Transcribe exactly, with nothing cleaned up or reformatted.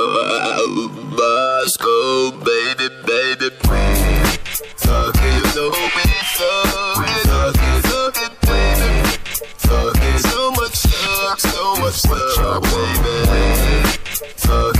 Moscow, baby, baby, please. Talking so many songs, talking, talking, baby. Talking so much love, so much love, baby. Talking.